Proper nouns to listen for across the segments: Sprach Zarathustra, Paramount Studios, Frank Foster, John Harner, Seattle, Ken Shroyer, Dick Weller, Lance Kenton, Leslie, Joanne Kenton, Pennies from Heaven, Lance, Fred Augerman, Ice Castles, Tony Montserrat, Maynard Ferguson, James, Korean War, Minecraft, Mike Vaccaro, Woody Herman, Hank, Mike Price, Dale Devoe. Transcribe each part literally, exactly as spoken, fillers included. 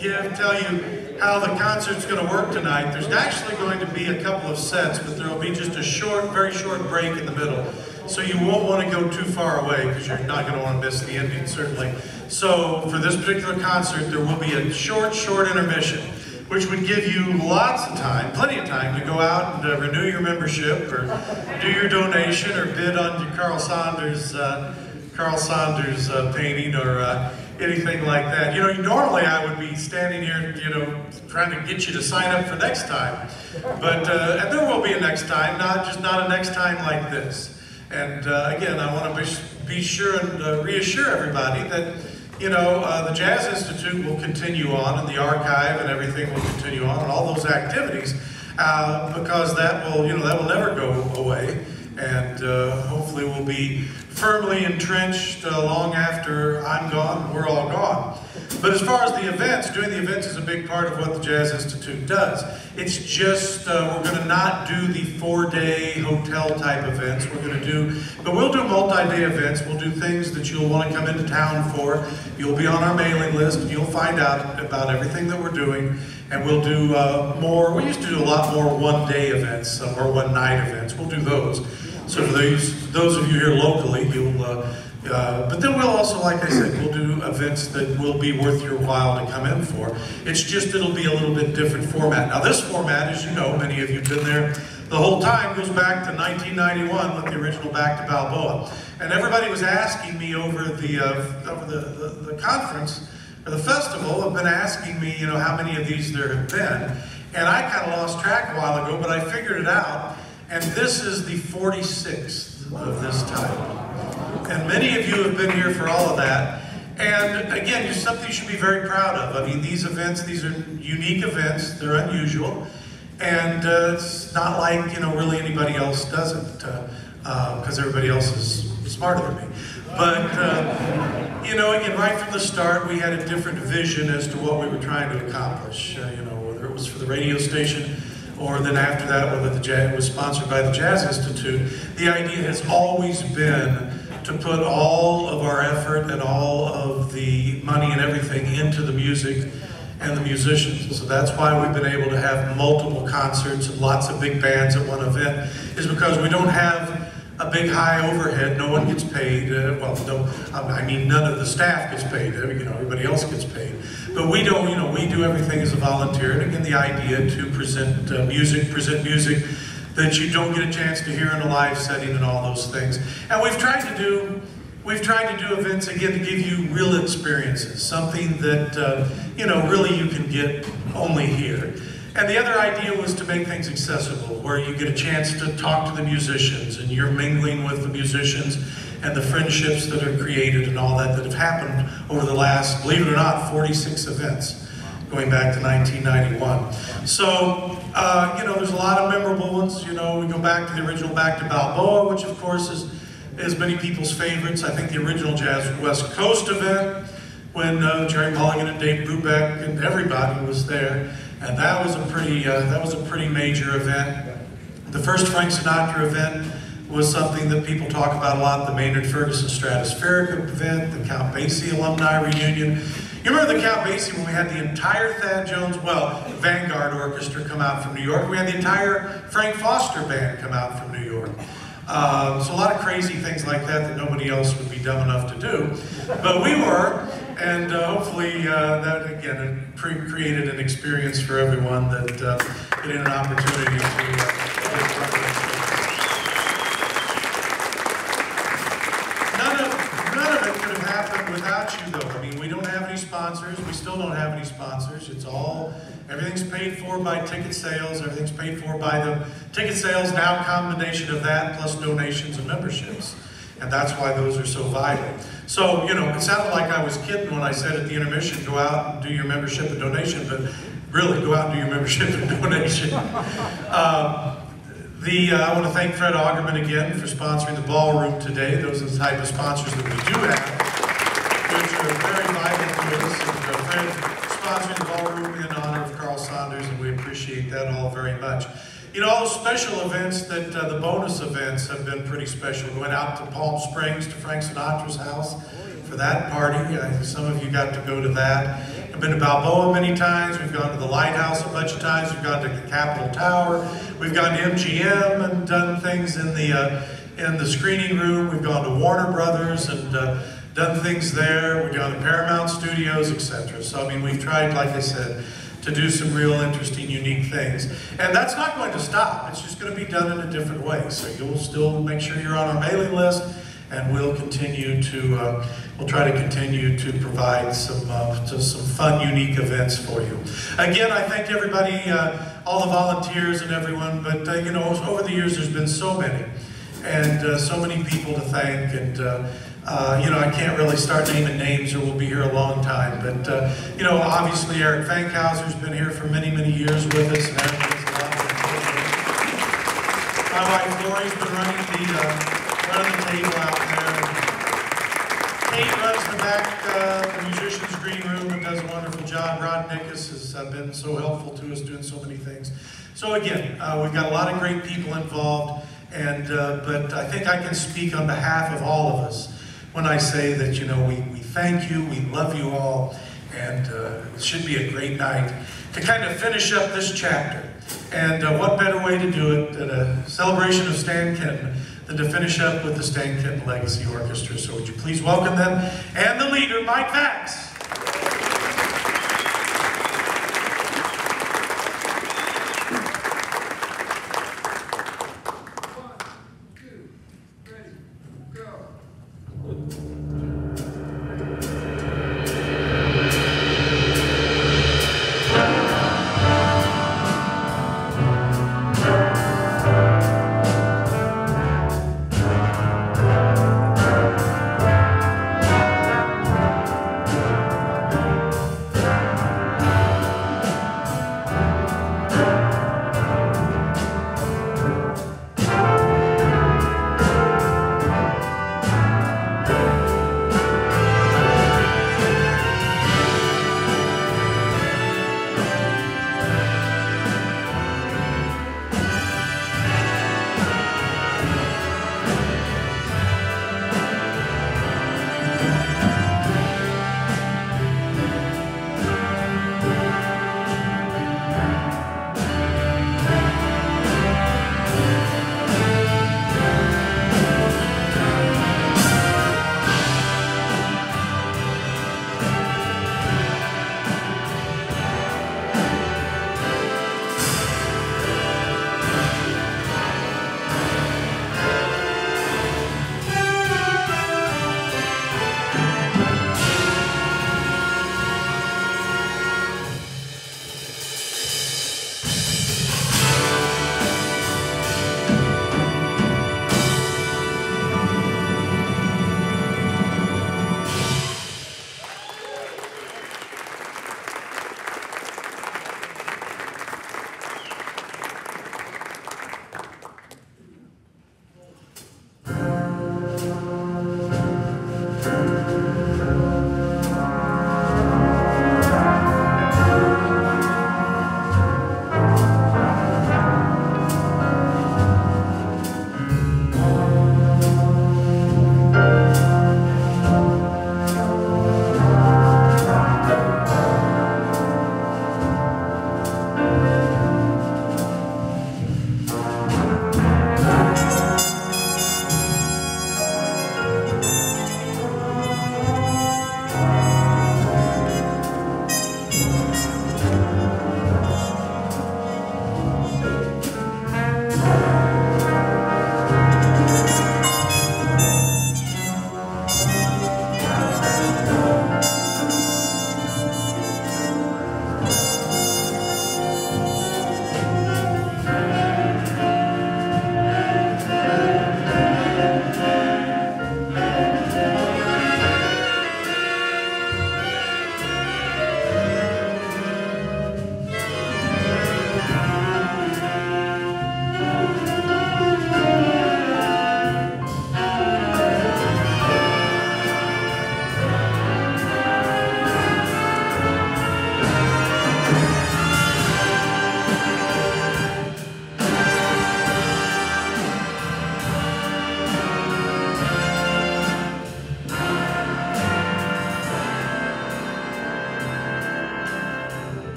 give, tell you how the concert's going to work tonight. There's actually going to be a couple of sets, but there will be just a short, very short break in the middle. So you won't want to go too far away, because you're not going to want to miss the ending, certainly. So for this particular concert, there will be a short, short intermission, which would give you lots of time, plenty of time, to go out and uh, renew your membership, or do your donation, or bid on your Carl Saunders, uh, Carl Saunders uh, painting, or uh, anything like that. You know, normally I would be standing here, you know, trying to get you to sign up for next time. But uh, and there will be a next time, not just not a next time like this. And uh, again, I want to be, be sure and uh, reassure everybody that, you know, uh, the Jazz Institute will continue on, and the archive and everything will continue on, and all those activities, uh, because that will, you know, that will never go away, and uh, hopefully will be firmly entrenched uh, long after I'm gone, we're all gone. But as far as the events, doing the events is a big part of what the Jazz Institute does. It's just, uh, we're going to not do the four-day hotel-type events. We're going to do, but we'll do multi-day events. We'll do things that you'll want to come into town for. You'll be on our mailing list, and you'll find out about everything that we're doing. And we'll do uh, more, we used to do a lot more one-day events uh, or one-night events. We'll do those. So for those, those of you here locally, you'll... Uh, Uh, but then we'll also, like I said, we'll do events that will be worth your while to come in for. It's just, it'll be a little bit different format. Now this format, as you know, many of you have been there the whole time, goes back to nineteen ninety-one with the original Back to Balboa. And everybody was asking me over the, uh, over the, the, the conference, or the festival, have been asking me, you know, how many of these there have been. And I kind of lost track a while ago, but I figured it out. And this is the forty-sixth of this type. And many of you have been here for all of that. And again, it's something you should be very proud of. I mean, these events, these are unique events. They're unusual. And uh, it's not like, you know, really anybody else does it, because uh, uh, everybody else is smarter than me. But, uh, you know, again, right from the start, we had a different vision as to what we were trying to accomplish. Uh, you know, whether it was for the radio station, or then after that, whether the jazz was sponsored by the Jazz Institute, the idea has always been to put all of our effort and all of the money and everything into the music and the musicians. So that's why we've been able to have multiple concerts and lots of big bands at one event, is because we don't have a big high overhead. No one gets paid. Uh, well, no, I mean, none of the staff gets paid. You know, everybody else gets paid. But we don't, you know, we do everything as a volunteer. And again, the idea to present uh, music, present music, that you don't get a chance to hear in a live setting and all those things. And we've tried to do, we've tried to do events, again, to give you real experiences, something that, uh, you know, really you can get only here. And the other idea was to make things accessible, where you get a chance to talk to the musicians, and you're mingling with the musicians and the friendships that are created and all that that have happened over the last, believe it or not, forty-six events, going back to nineteen ninety-one. So, uh, you know, there's a lot of memorable ones. You know, we go back to the original Back to Balboa, which of course is, is many people's favorites. I think the original Jazz West Coast event, when uh, Jerry Mulligan and Dave Brubeck and everybody was there, and that was a pretty, uh, that was a pretty major event. The first Frank Sinatra event was something that people talk about a lot, the Maynard Ferguson Stratospheric event, the Count Basie alumni reunion. You remember the Count Basie, when we had the entire Thad Jones, well, Vanguard Orchestra come out from New York. We had the entire Frank Foster band come out from New York. Uh, so a lot of crazy things like that that nobody else would be dumb enough to do. But we were, and uh, hopefully uh, that, again, created an experience for everyone that uh, created an opportunity to... Uh, you though. I mean, we don't have any sponsors. We still don't have any sponsors. It's all, everything's paid for by ticket sales. Everything's paid for by the ticket sales, now combination of that plus donations and memberships. And that's why those are so vital. So, you know, it sounded like I was kidding when I said at the intermission, go out and do your membership and donation, but really, go out and do your membership and donation. Uh, the, uh, I want to thank Fred Augerman again for sponsoring the ballroom today. Those are the type of sponsors that we do have, which are very vital to us, and Fred sponsoring the ballroom in honor of Carl Saunders, and we appreciate that all very much. You know, all those special events, that uh, the bonus events have been pretty special. We went out to Palm Springs, to Frank Sinatra's house for that party. I think some of you got to go to that. I've been to Balboa many times, we've gone to the Lighthouse a bunch of times, we've gone to the Capitol Tower, we've gone to M G M and done things in the, uh, in the screening room, we've gone to Warner Brothers and uh, done things there, we've gone to Paramount Studios, et cetera. So I mean, we've tried, like I said, to do some real interesting, unique things. And that's not going to stop, it's just going to be done in a different way. So you'll still make sure you're on our mailing list, and we'll continue to, uh, we'll try to continue to provide some, uh, to some fun, unique events for you. Again, I thank everybody, uh, all the volunteers and everyone, but uh, you know, over the years there's been so many, and uh, so many people to thank, and uh, uh, you know, I can't really start naming names or we'll be here a long time, but uh, you know, obviously Eric Fankhauser's been here for many, many years with us, and that means a lot. My wife Lori's been running the, uh, running the table out there. Kate runs the back, uh, the musician's green room, and does a wonderful job. Rod Nickus has uh, been so helpful to us, doing so many things. So again, uh, we've got a lot of great people involved, and uh, but I think I can speak on behalf of all of us when I say that, you know, we, we thank you, we love you all, and uh, it should be a great night to kind of finish up this chapter. And uh, what better way to do it than a celebration of Stan Kenton, and to finish up with the Stan Kenton Legacy Orchestra. So would you please welcome them, and the leader, Mike Vax. Thank you.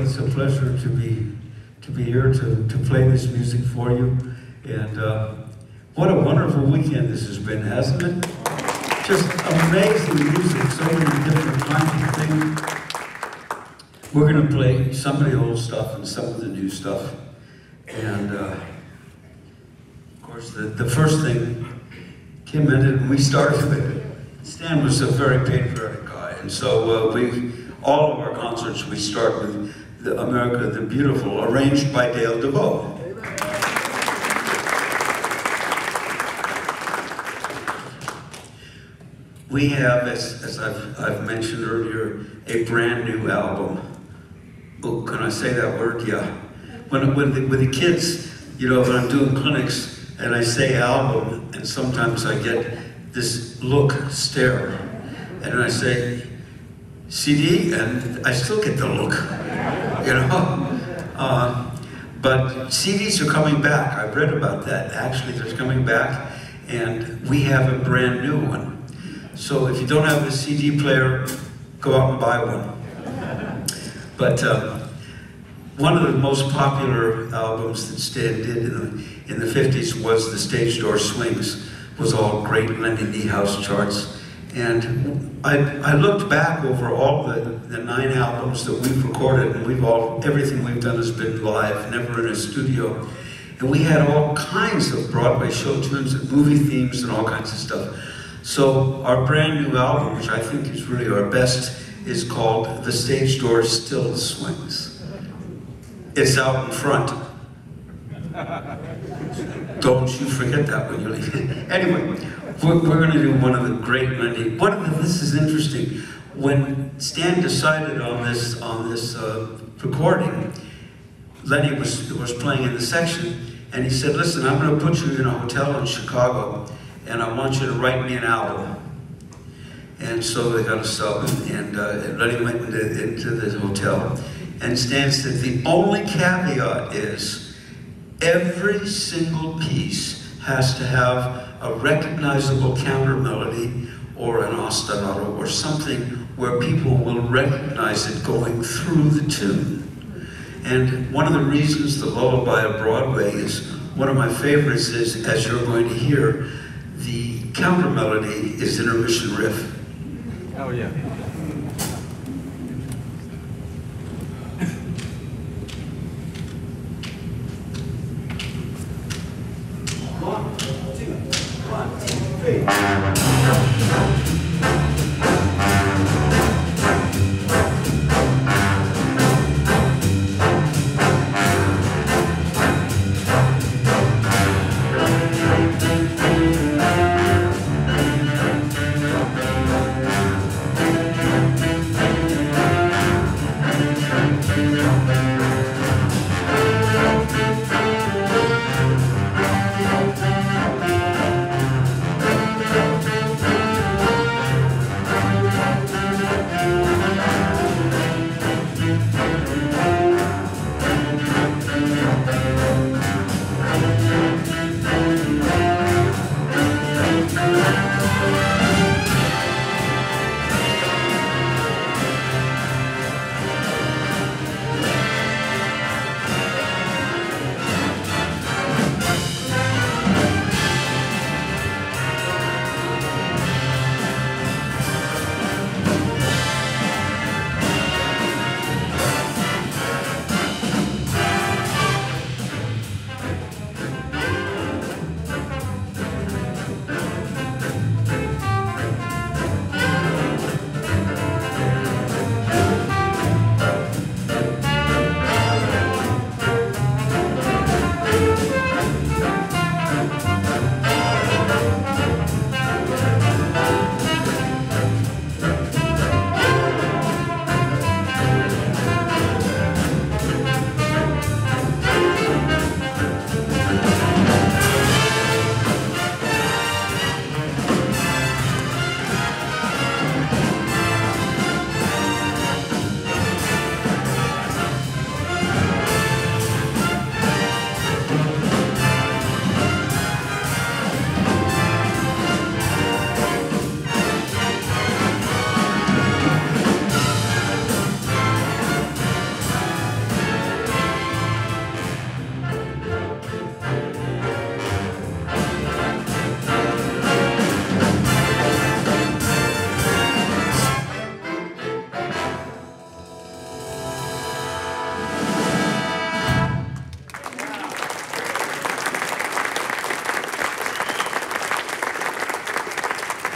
It's a pleasure to be to be here to, to play this music for you. And uh, what a wonderful weekend this has been, hasn't it? Just amazing music, so many different kinds of things. We're going to play some of the old stuff and some of the new stuff. And uh, of course, the, the first thing Kim ended, and we started with, Stan was a very patriotic guy, and so uh, we all of our concerts we start with the America the Beautiful, arranged by Dale Devoe. We have, as, as I've, I've mentioned earlier, a brand new album. Oh, can I say that word? Yeah. When, when the, with the kids, you know, when I'm doing clinics and I say album, and sometimes I get this look, stare, and I say C D, and I still get the look, you know? Uh, but C Ds are coming back. I've read about that. Actually, they're coming back, and we have a brand new one. So if you don't have a C D player, go out and buy one. But uh, one of the most popular albums that Stan did in the, in the fifties was the Stage Door Swings. It was all great Lenny house charts. And I, I looked back over all the, the nine albums that we've recorded, and we've all, everything we've done has been live, never in a studio. And we had all kinds of Broadway show tunes and movie themes and all kinds of stuff. So our brand new album, which I think is really our best, is called The Stage Door Still Swings. It's out in front. Don't you forget that when you leave. Anyway, we're, we're gonna do one of the great many. One of the, this is interesting. When Stan decided on this, on this uh, recording, Lenny was, was playing in the section, and he said, listen, I'm gonna put you in a hotel in Chicago, and I want you to write me an album. And so they got a sub, and uh, Lenny went into, into the hotel. And Stan said, the only caveat is every single piece has to have a recognizable counter melody or an ostinato or something where people will recognize it going through the tune. And one of the reasons the Lullaby of Broadway is one of my favorites is, as you're going to hear, the counter melody is intermission riff. Oh yeah. One, two, one, two, three.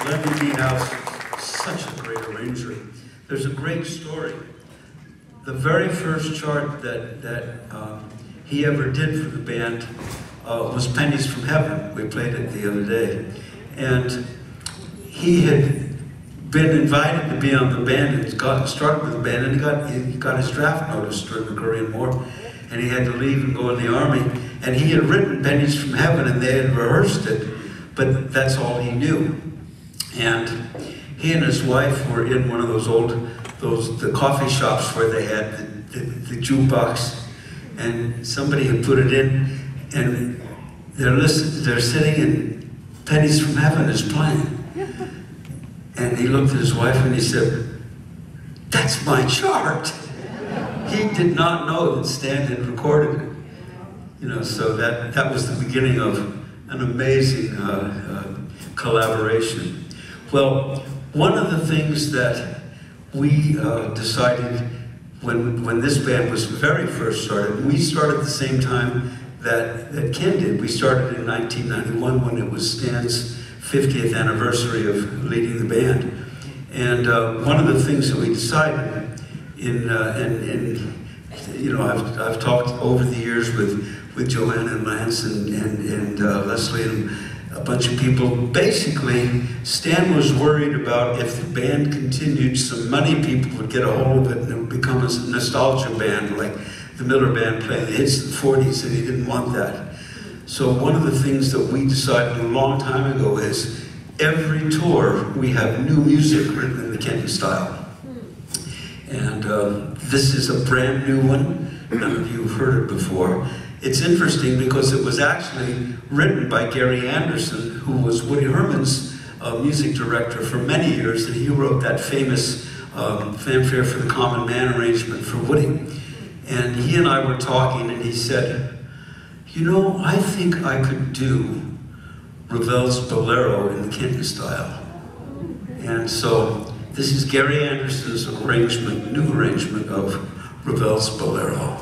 Lenny D. House is such a great arranger. There's a great story. The very first chart that, that um, he ever did for the band uh, was Pennies from Heaven. We played it the other day. And he had been invited to be on the band and got struck with the band, and he got, he got his draft notice during the Korean War, and he had to leave and go in the army. And he had written Pennies from Heaven, and they had rehearsed it, but that's all he knew. And he and his wife were in one of those old, those the coffee shops where they had the, the, the jukebox, and somebody had put it in, and they're listening, they're sitting, and Pennies from Heaven is playing. And he looked at his wife and he said, "That's my chart." He did not know that Stan had recorded it. You know, so that, that was the beginning of an amazing uh, uh, collaboration. Well, one of the things that we uh, decided when, when this band was very first started, we started at the same time that, that Ken did. We started in nineteen ninety-one when it was Stan's fiftieth anniversary of leading the band. And uh, one of the things that we decided in, uh, in, in you know, I've, I've talked over the years with with Joanne and Lance and, and, and uh, Leslie and a bunch of people. Basically, Stan was worried about if the band continued, some money people would get a hold of it and it would become a nostalgia band, like the Miller Band playing the hits in the forties, and he didn't want that. So one of the things that we decided a long time ago is every tour we have new music written in the Kenny style. And uh, this is a brand new one. None of you have heard it before. It's interesting because it was actually written by Gary Anderson, who was Woody Herman's uh, music director for many years, and he wrote that famous um, Fanfare for the Common Man arrangement for Woody. And he and I were talking, and he said, "You know, I think I could do Ravel's Bolero in the Kenny style." And so this is Gary Anderson's arrangement, new arrangement of Ravel's Bolero.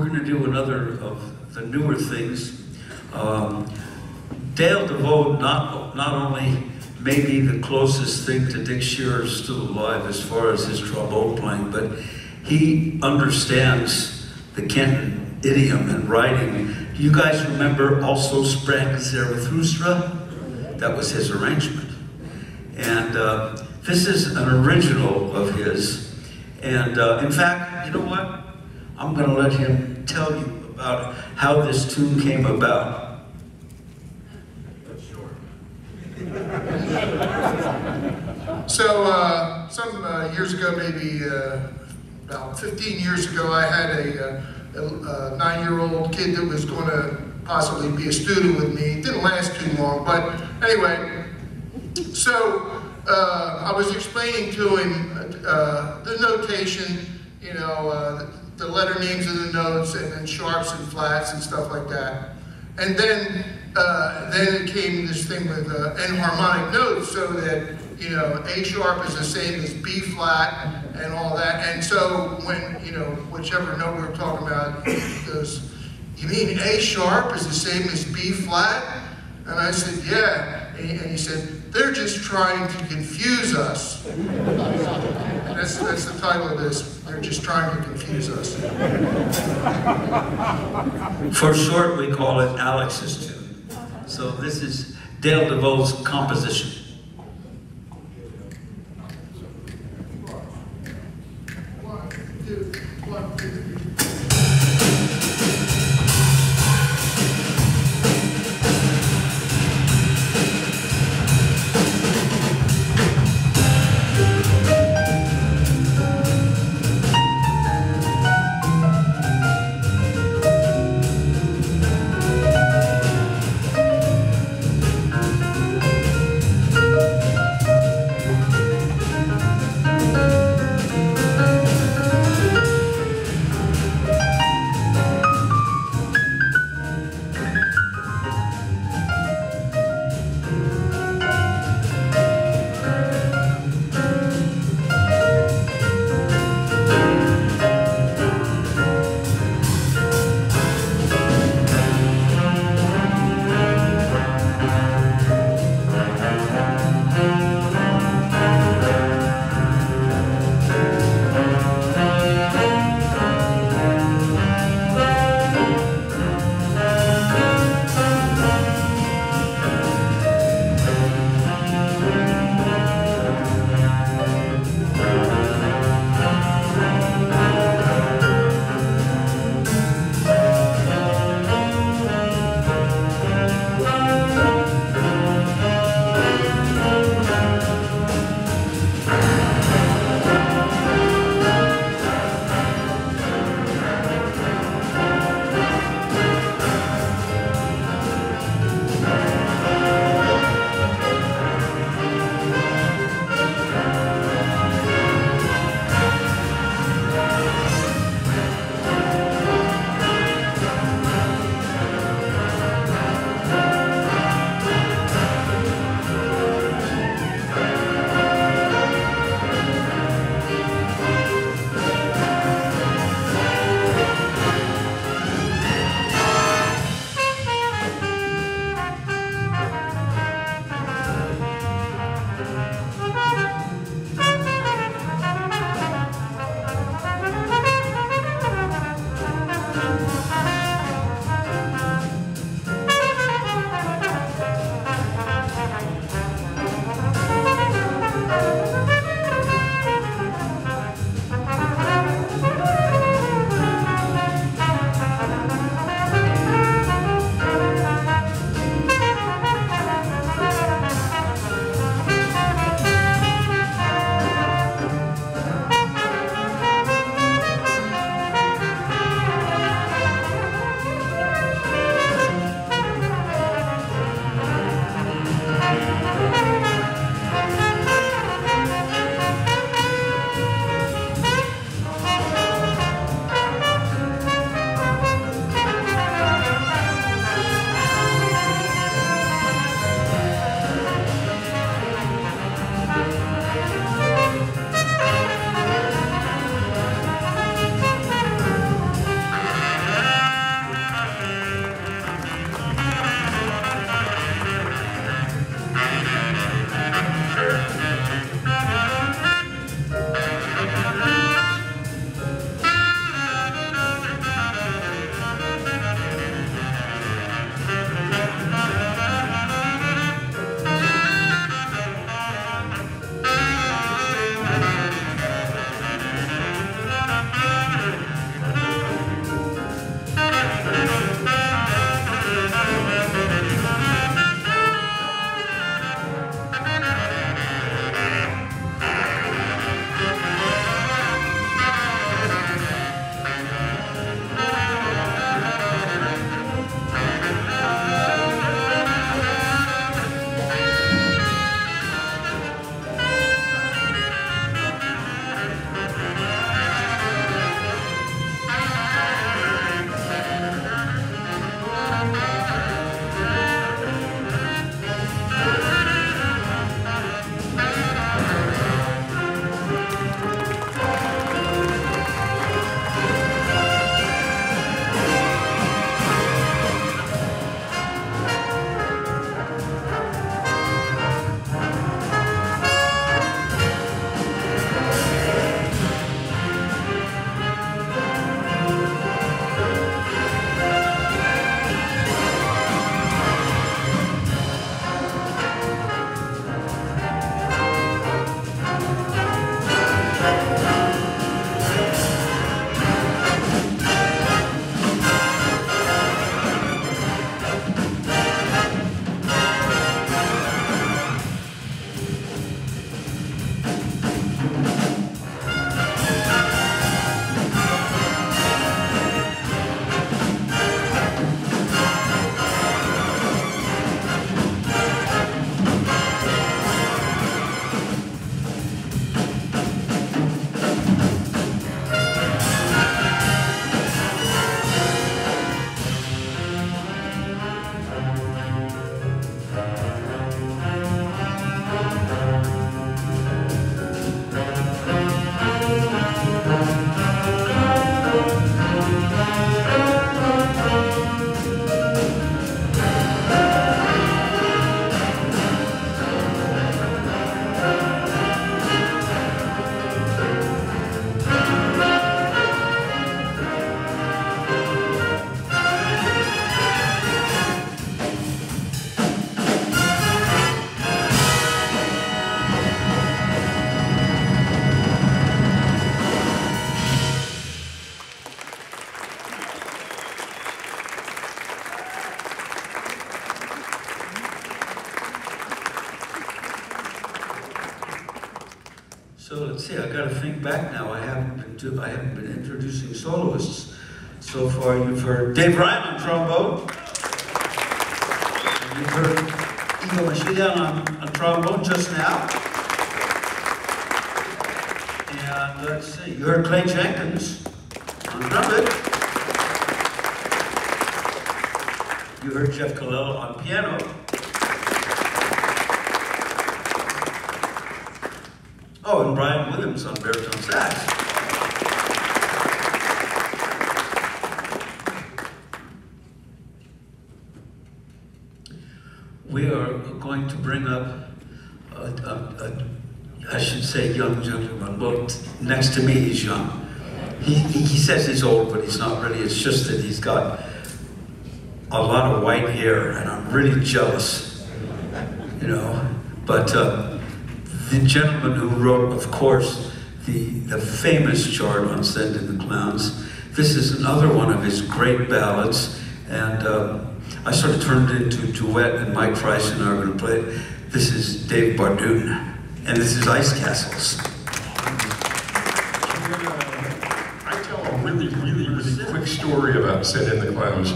we're going to do another of the newer things. Um, Dale Devoe not, not only may be the closest thing to Dick Scherer still alive as far as his trombone playing, but he understands the Kenton idiom and writing. Do you guys remember Also Sprach Zarathustra? That was his arrangement. And uh, this is an original of his. And uh, in fact, you know what? I'm gonna let him tell you about how this tune came about. So, uh, some uh, years ago, maybe uh, about fifteen years ago, I had a, a, a nine-year-old kid that was going to possibly be a student with me. It didn't last too long, but anyway, so uh, I was explaining to him uh, the notation, you know, uh, the letter names of the notes, and then sharps and flats and stuff like that. And then uh, then came this thing with uh, enharmonic notes, so that, you know, A sharp is the same as B flat and all that. And so when, you know, whichever note we're talking about, he goes, "You mean A sharp is the same as B flat?" And I said, "Yeah." And he, and he said, "They're just trying to confuse us." And that's, that's the title of this. They're just trying to confuse us. For short, we call it Alex's tune. So this is Dale DeVoe's composition. So let's see, I got to think back now. I haven't been to, I haven't been introducing soloists. So far you've heard Dave Ryan on trombone. And you've heard Igo Machida on, on trombone just now. And let's see, you heard Clay Jenkins on trumpet. You heard Jeff Colella on piano. Oh, and Brian Williams on baritone sax. We are going to bring up, a, a, a, I should say, young gentleman. Well, next to me he's young. He, he says he's old, but he's not really. It's just that he's got a lot of white hair, and I'm really jealous, you know. But. Uh, The gentleman who wrote, of course, the, the famous chart on Sending the Clowns. This is another one of his great ballads, and uh, I sort of turned it into a duet, and Mike Price and I are going to play it. This is Dave Bardoon, and this is Ice Castles. I tell a really, really, really quick story about Sending the Clowns.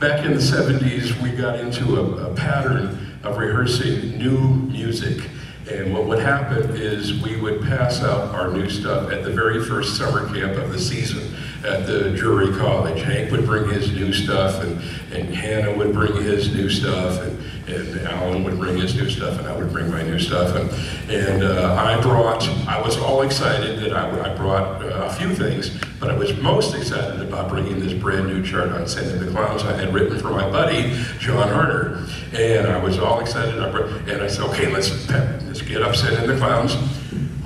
Back in the seventies, we got into a, a pattern of rehearsing new music. And what would happen is we would pass out our new stuff at the very first summer camp of the season at the Drury College. Hank would bring his new stuff, and, and Hannah would bring his new stuff, and, and Alan would bring his new stuff, and I would bring my new stuff. And, and uh, I brought, I was all excited that I, I brought uh, a few things, but I was most excited about bringing this brand new chart on Sending the Clowns I had written for my buddy, John Harner. And I was all excited, I brought, and I said, okay, let's, let's get up Sending the Clowns.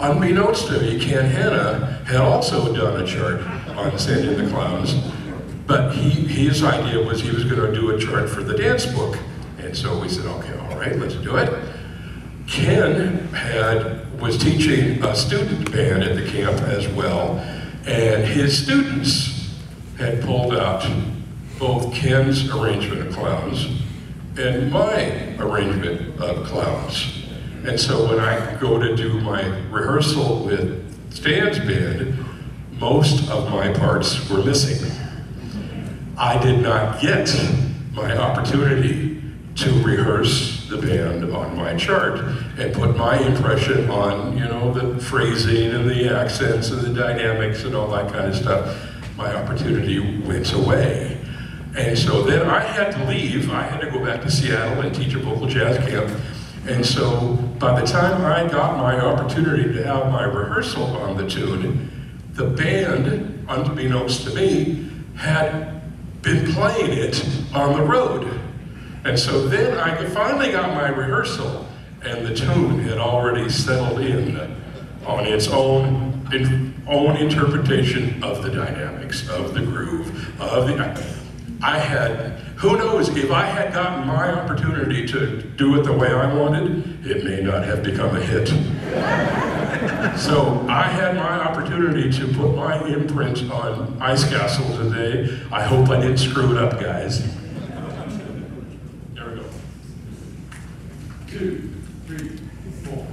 Unbeknownst to me, Ken Hanna had also done a chart on Sending the Clowns, but he, his idea was he was gonna do a chart for the dance book. And so we said, okay, all right, let's do it. Ken had, was teaching a student band at the camp as well, and his students had pulled out both Ken's arrangement of Clowns and my arrangement of Clowns. And so when I go to do my rehearsal with Stan's band, most of my parts were missing. I did not get my opportunity to rehearse the band on my chart and put my impression on, you know, the phrasing and the accents and the dynamics and all that kind of stuff. My opportunity went away. And so then I had to leave. I had to go back to Seattle and teach a vocal jazz camp. And so by the time I got my opportunity to have my rehearsal on the tune, the band, unbeknownst to me, had been playing it on the road. And so then I finally got my rehearsal, and the tune had already settled in on its own, in, own interpretation of the dynamics, of the groove, of the... I had, who knows, if I had gotten my opportunity to do it the way I wanted, it may not have become a hit. So I had my opportunity to put my imprint on Ice Castle today. I hope I didn't screw it up, guys. Two, three, four.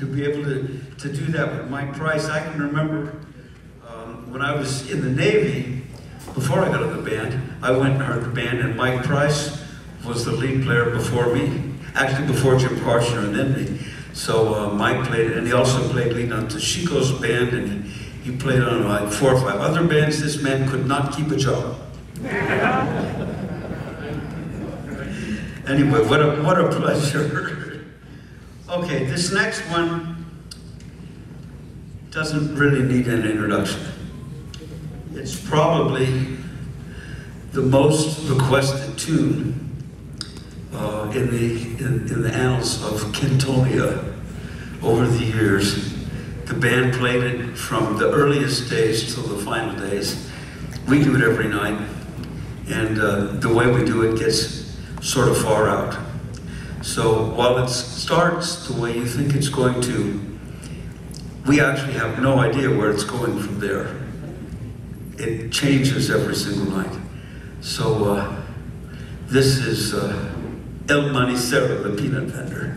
to be able to, to do that with Mike Price. I can remember um, when I was in the Navy, before I got in the band, I went and heard the band, and Mike Price was the lead player before me, actually before Jim Parchner and then me. So uh, Mike played, and he also played lead on Toshiko's band, and he, he played on like four or five other bands. This man could not keep a job. Anyway, what a, what a pleasure. Okay, this next one doesn't really need an introduction. It's probably the most requested tune uh, in, the, in, in the annals of Kentonia over the years. The band played it from the earliest days till the final days. We do it every night, and uh, the way we do it gets sort of far out. So while it starts the way you think it's going to, we actually have no idea where it's going from there. It changes every single night. So uh, this is uh, El Manicero, the peanut vendor.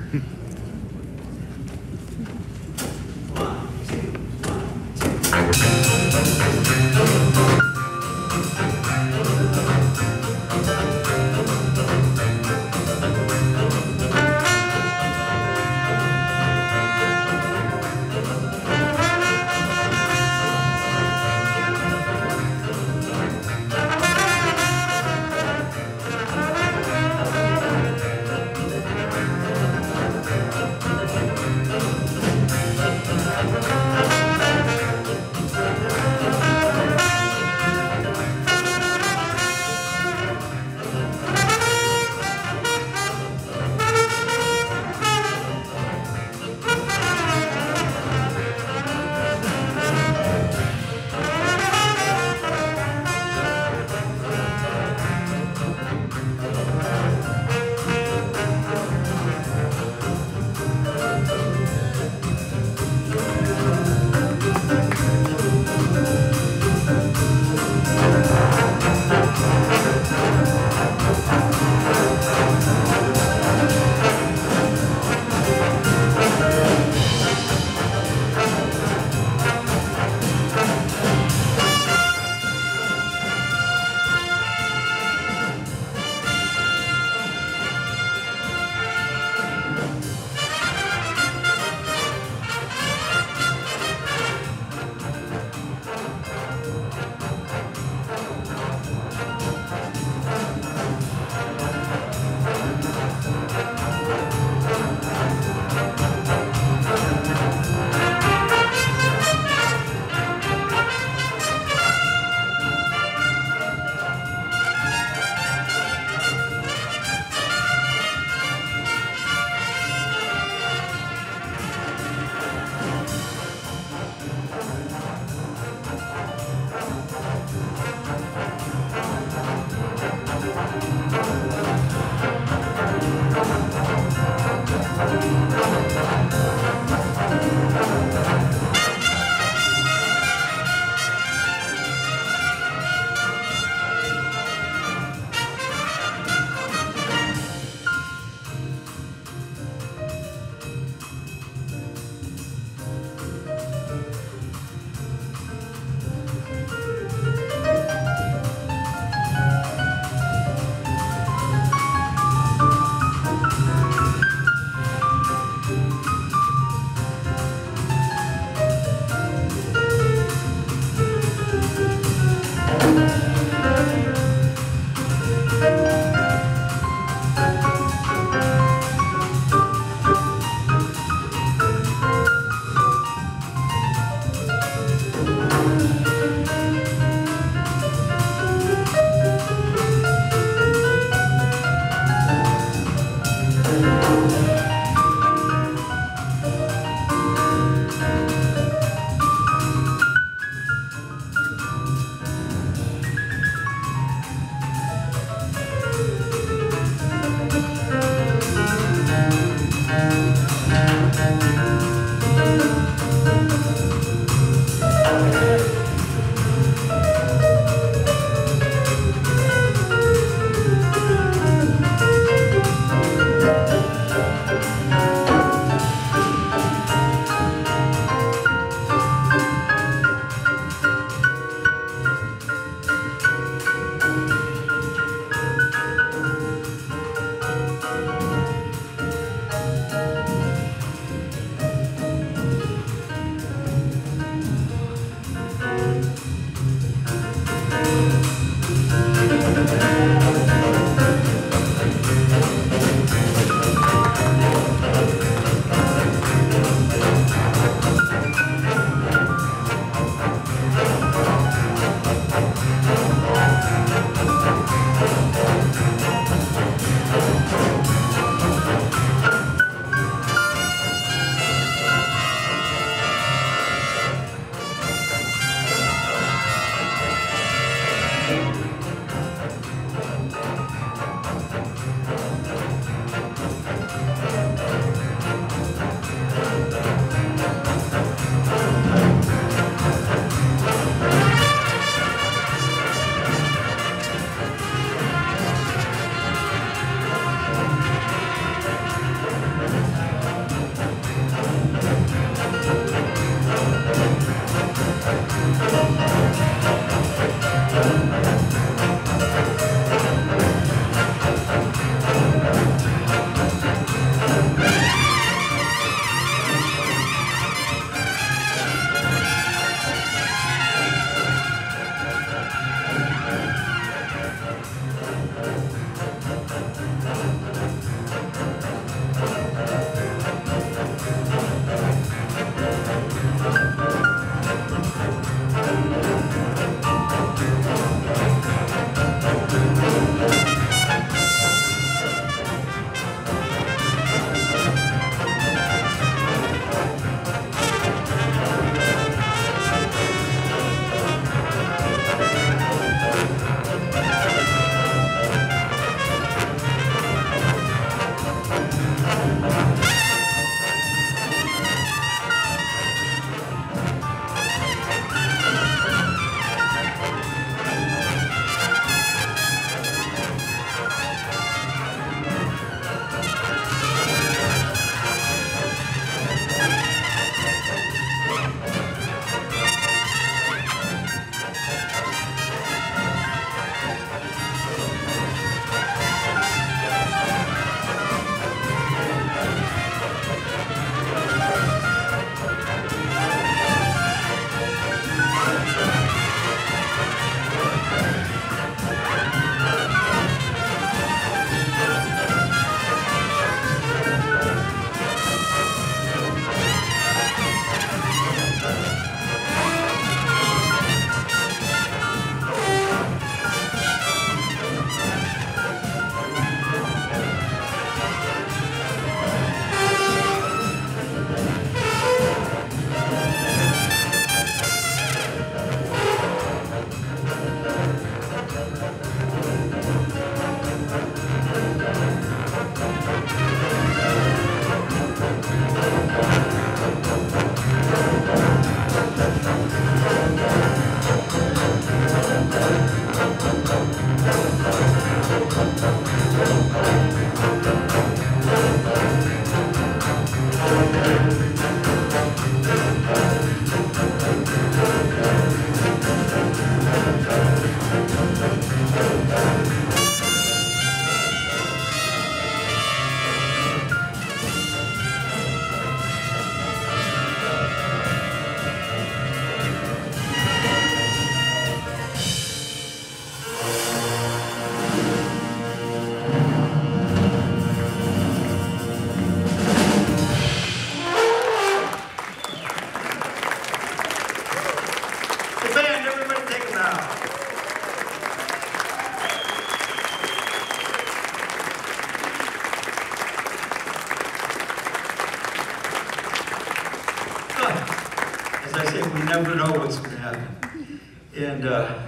You never know what's going to happen. And uh,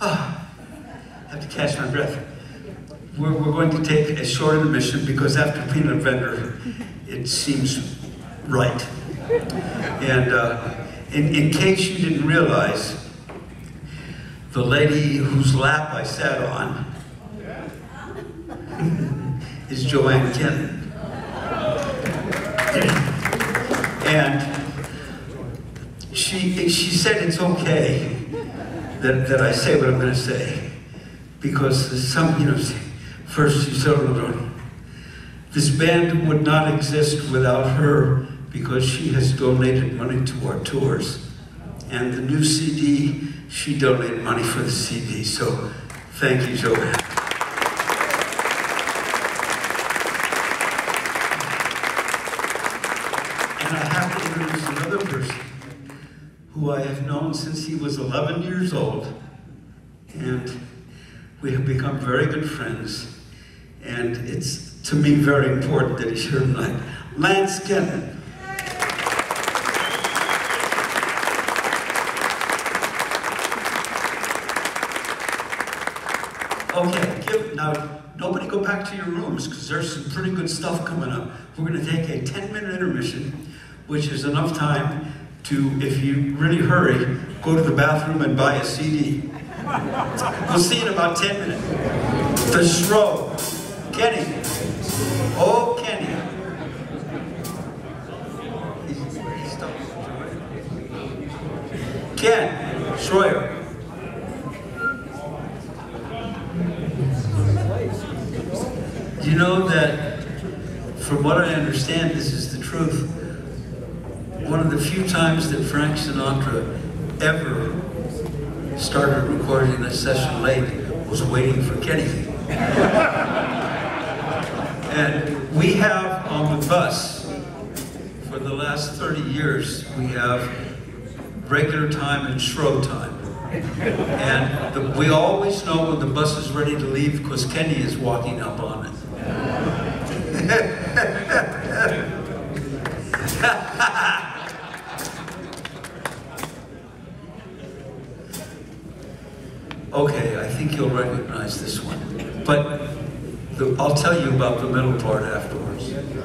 oh, I have to catch my breath. We're, we're going to take a short intermission because after Peanut Vendor, it seems right. And uh, in, in case you didn't realize, the lady whose lap I sat on is Joanne Kenton. And She, she said it's okay that, that I say what I'm going to say, because some, you know, first she said, this band would not exist without her because she has donated money to our tours. And the new C D, she donated money for the C D, so thank you, Joanne. Who I have known since he was eleven years old, and we have become very good friends. And it's, to me, very important that he's here tonight. Lance Kenton. Okay, give, now nobody go back to your rooms because there's some pretty good stuff coming up. We're going to take a ten minute intermission, which is enough time to, if you really hurry, go to the bathroom and buy a C D. We'll see in about ten minutes. The Shrow, Kenny. Oh, Kenny. Ken, Shroyer. Do you know that, from what I understand, this is the truth, one of the few times that Frank Sinatra ever started recording a session late was waiting for Kenny. And we have on the bus, for the last thirty years, we have regular time and shrow time. And the, we always know when the bus is ready to leave because Kenny is walking up on it. Okay, I think you'll recognize this one, but the, I'll tell you about the middle part afterwards. Thank you.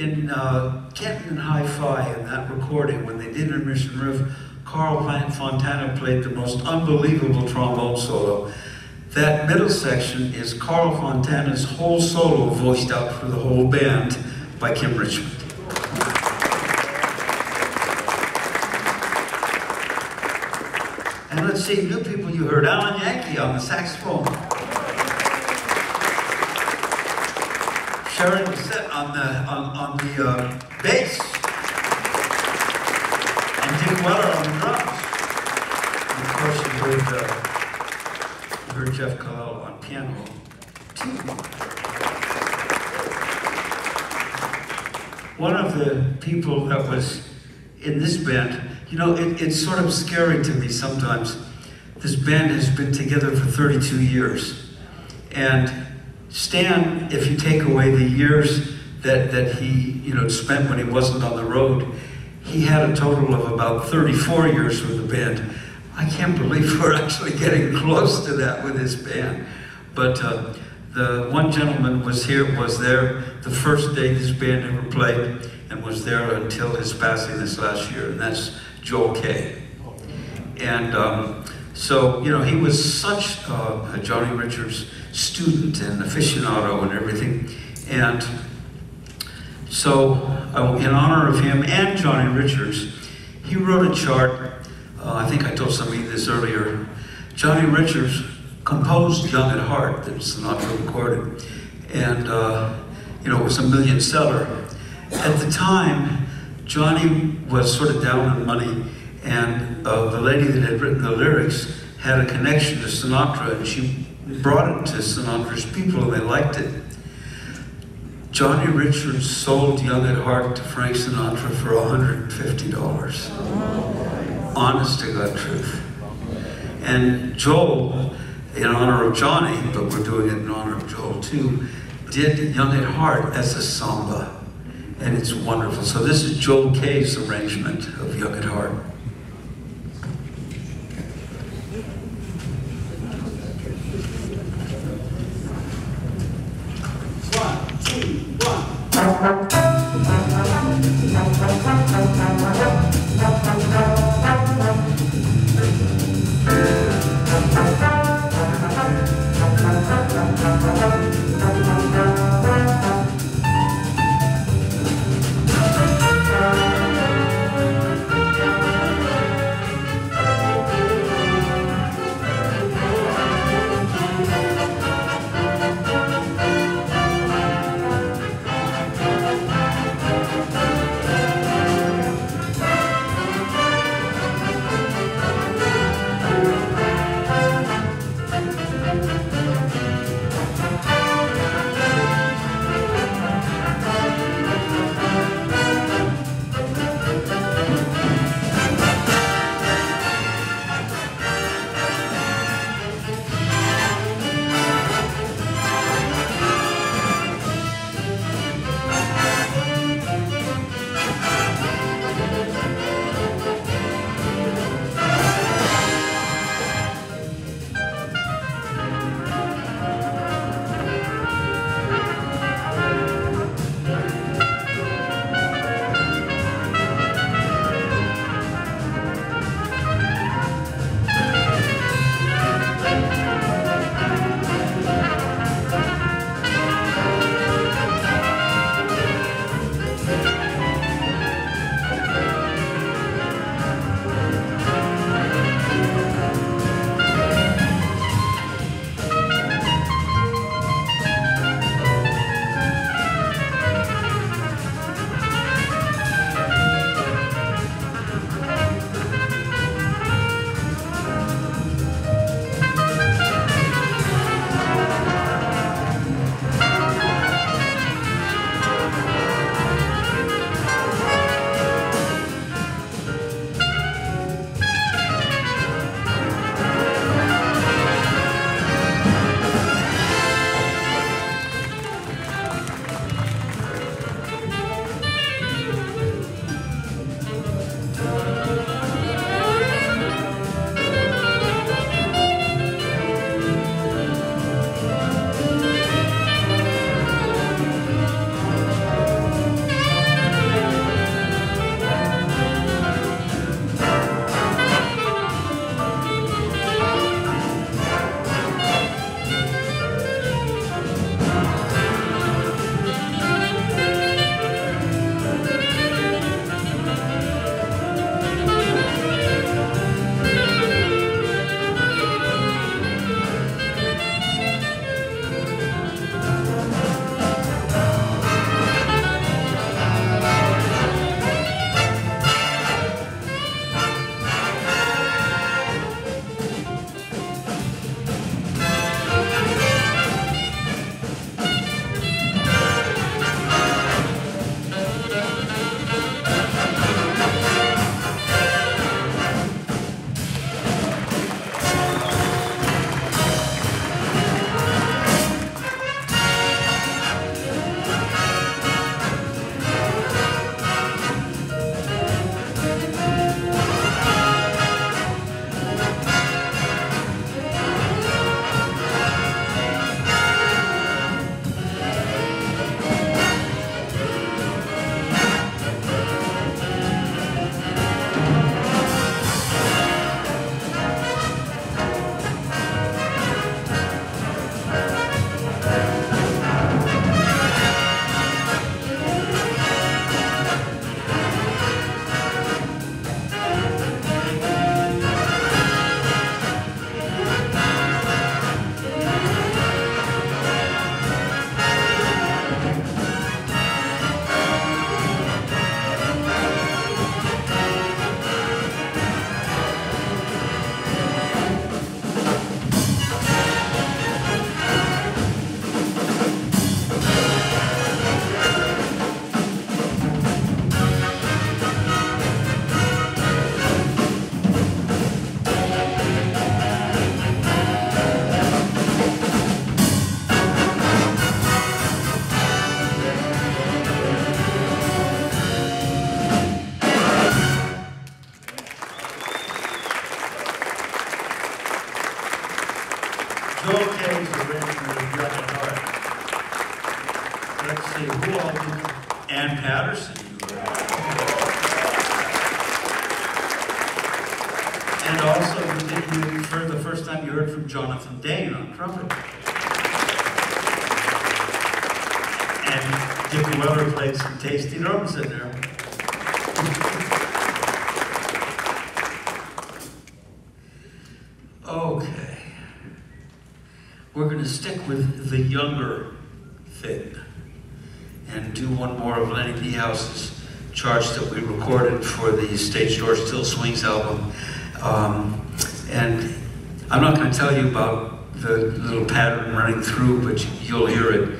In uh, Kenton Hi-Fi, in that recording, when they did Intermission Roof, Carl Fontana played the most unbelievable trombone solo. That middle section is Carl Fontana's whole solo voiced out for the whole band by Kim Richmond. And let's see, new people you heard. Alan Yankee on the saxophone. Sharon Bissett on the on, on the uh, bass, and Dick Weller on the drums. And of course, you heard, uh, you heard Jeff Kalel on piano too. One of the people that was in this band, you know, it, it's sort of scary to me sometimes. This band has been together for thirty-two years, and Stan, if you take away the years that, that he you know spent when he wasn't on the road, he had a total of about thirty-four years with the band. I can't believe we're actually getting close to that with this band. But uh, the one gentleman was here, was there the first day this band ever played, and was there until his passing this last year, and that's Joel Kay. And um, So, you know, he was such uh, a Johnny Richards student and aficionado and everything. And so, uh, in honor of him and Johnny Richards, he wrote a chart. Uh, I think I told somebody this earlier. Johnny Richards composed Young at Heart that Sinatra recorded. And, uh, you know, it was a million seller. At the time, Johnny was sort of down on money, and uh, the lady that had written the lyrics had a connection to Sinatra, and she brought it to Sinatra's people, and they liked it. Johnny Richards sold Young at Heart to Frank Sinatra for one hundred fifty dollars. Oh. Honest to God truth. And Joel, in honor of Johnny, but we're doing it in honor of Joel too, did Young at Heart as a samba. And it's wonderful. So this is Joel Kay's arrangement of Young at Heart. Thank you. No case of Richard. Let's see, who all did? Ann Patterson. And also, you heard the first time you heard from Jonathan Dane on trumpet. And Dick Weller played some tasty drums in there. Okay. We're going to stick with the younger thing and do one more of Lenny Niehaus's charts that we recorded for the Stage Door Still Swings album. Um, and I'm not going to tell you about the little pattern running through, but you'll hear it,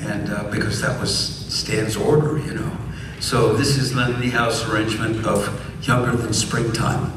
and uh, because that was Stan's order, you know. So this is Lenny Niehaus's arrangement of Younger Than Springtime.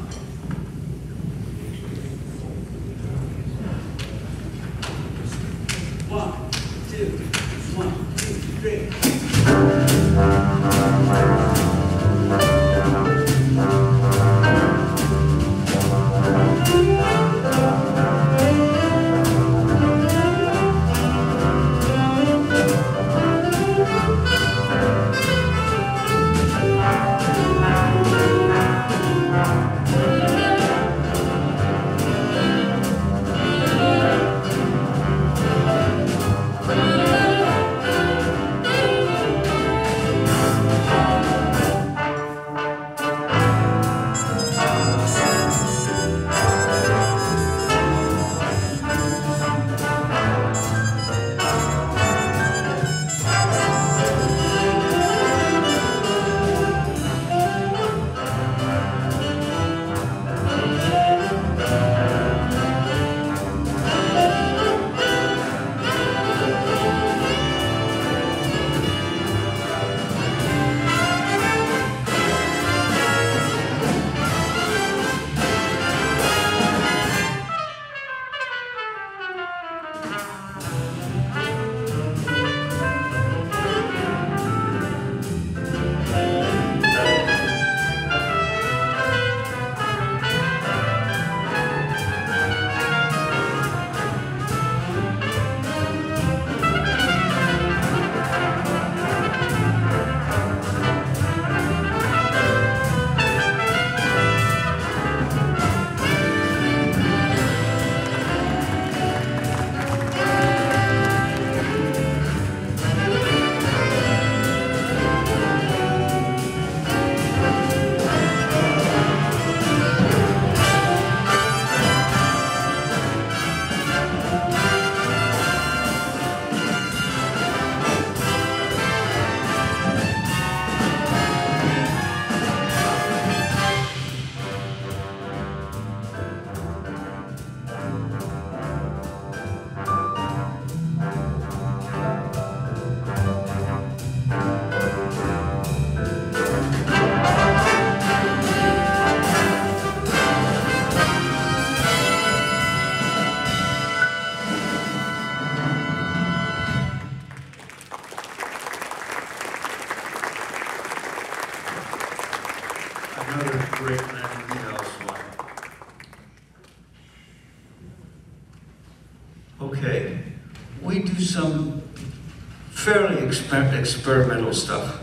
Experimental stuff,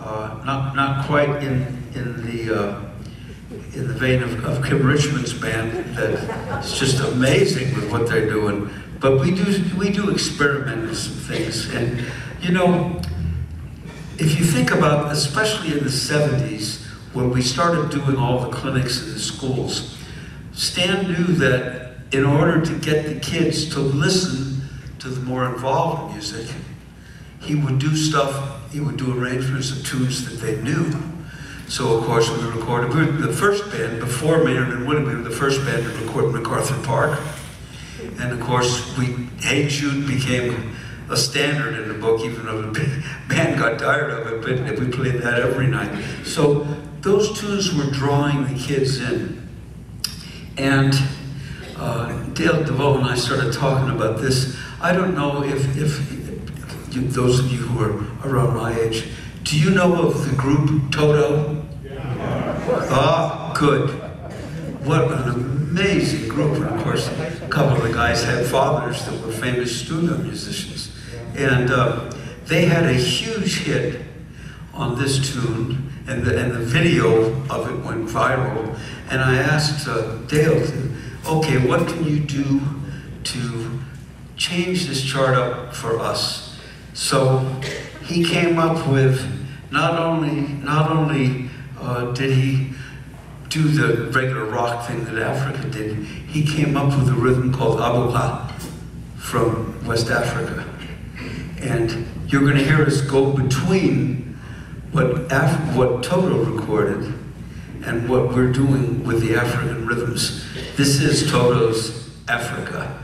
uh, not not quite in in the uh, in the vein of, of Kim Richmond's band. That's just amazing with what they're doing. But we do we do experiment with some things, and you know, if you think about, especially in the seventies when we started doing all the clinics in the schools, Stan knew that in order to get the kids to listen to the more involved music, he would do stuff, he would do arrangements of tunes that they knew. So of course we recorded, we were the first band, before Maynard and Winnie, we were the first band to record MacArthur Park. And of course, we, Hey Jude became a standard in the book, even though the band got tired of it, but we played that every night. So those tunes were drawing the kids in. And uh, Dale Devoe and I started talking about this. I don't know if, if You, those of you who are around my age, do you know of the group Toto? Yeah. Ah, good. What an amazing group, of course. couple of the guys had fathers that were famous studio musicians. And uh, they had a huge hit on this tune, and the, and the video of it went viral. And I asked uh, Dale, okay, what can you do to change this chart up for us? So he came up with, not only, not only uh, did he do the regular rock thing that Africa did, he came up with a rhythm called Aboha from West Africa. And you're gonna hear us go between what, Af what Toto recorded and what we're doing with the African rhythms. This is Toto's Africa.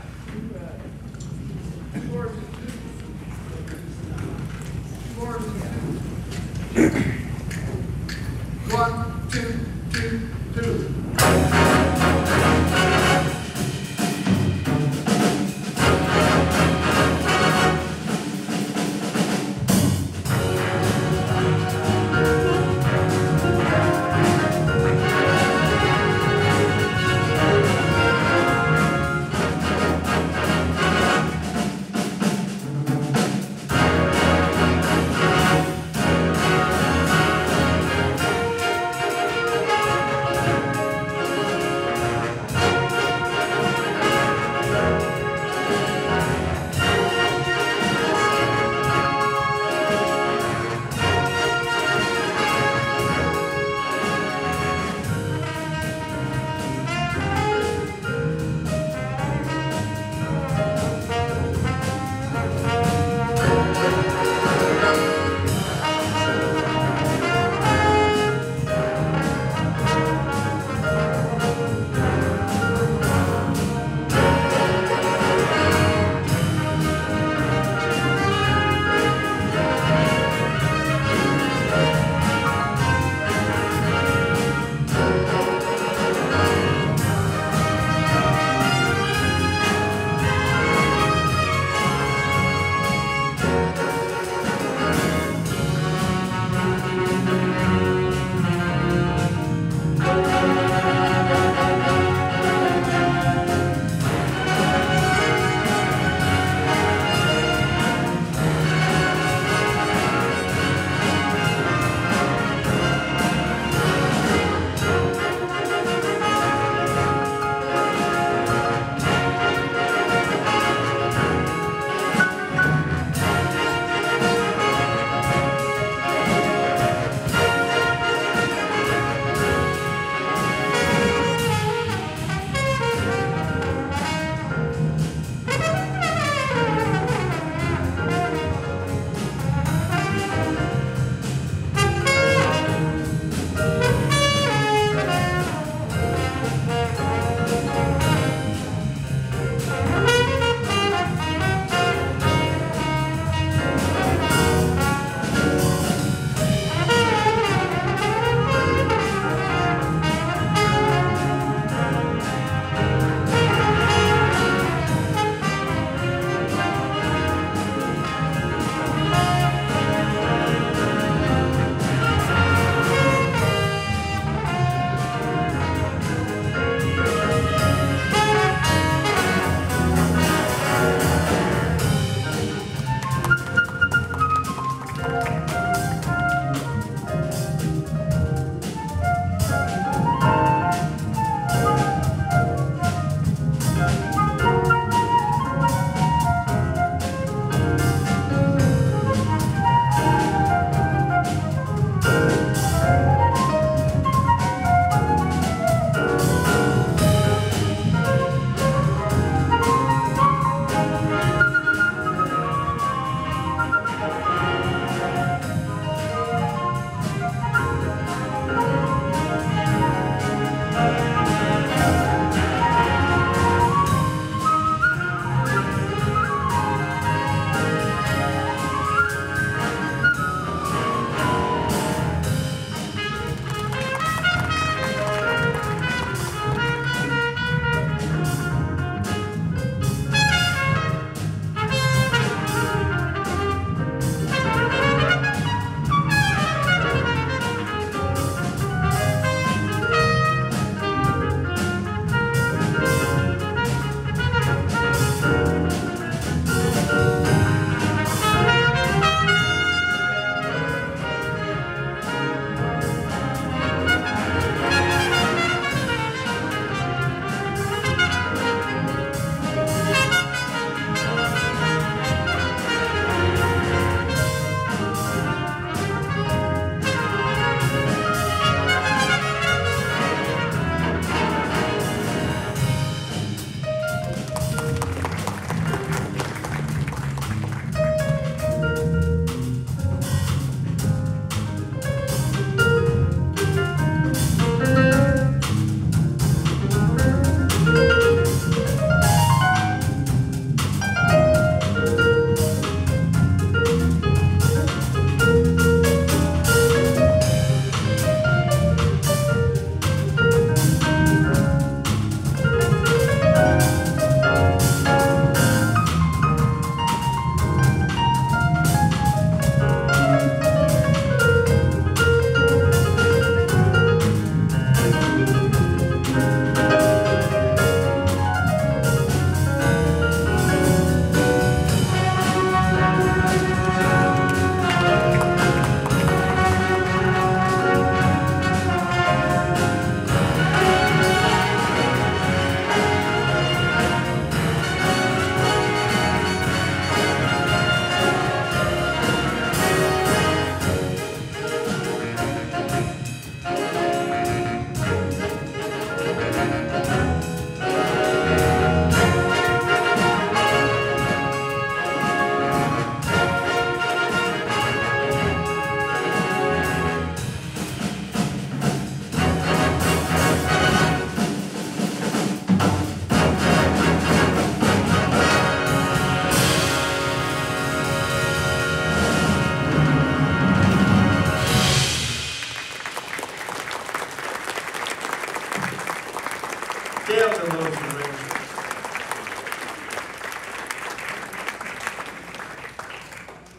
One, two, two, two.